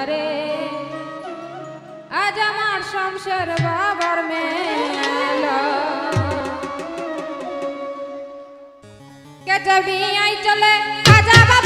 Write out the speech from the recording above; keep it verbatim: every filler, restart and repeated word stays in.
रे आज हमार शमशेर बाबर मेला के जबी आई चले खाजा।